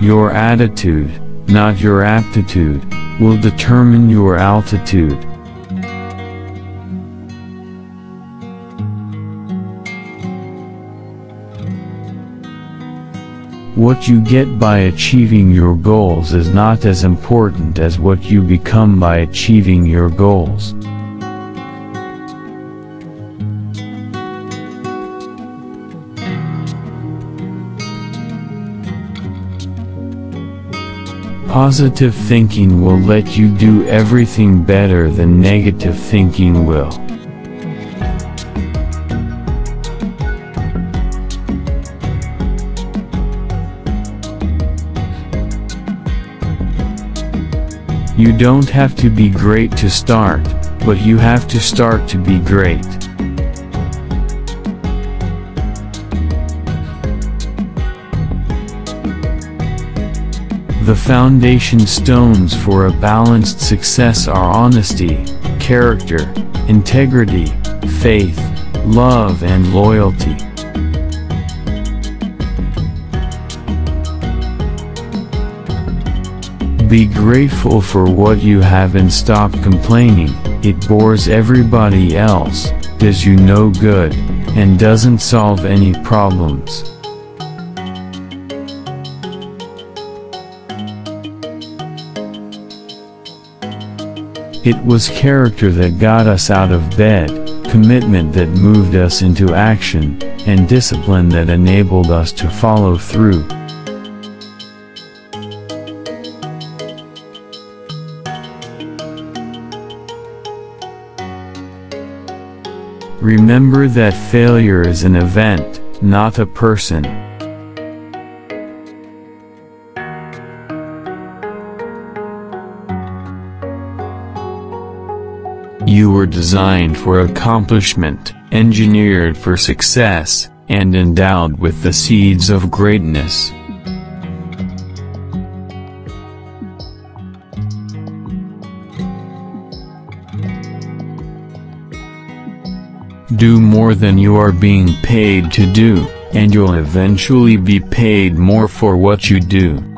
Your attitude, not your aptitude, will determine your altitude. What you get by achieving your goals is not as important as what you become by achieving your goals. Positive thinking will let you do everything better than negative thinking will. You don't have to be great to start, but you have to start to be great. The foundation stones for a balanced success are honesty, character, integrity, faith, love, and loyalty. Be grateful for what you have and stop complaining. It bores everybody else, does you no good, and doesn't solve any problems. It was character that got us out of bed, commitment that moved us into action, and discipline that enabled us to follow through. Remember that failure is an event, not a person. You were designed for accomplishment, engineered for success, and endowed with the seeds of greatness. Do more than you are being paid to do, and you'll eventually be paid more for what you do.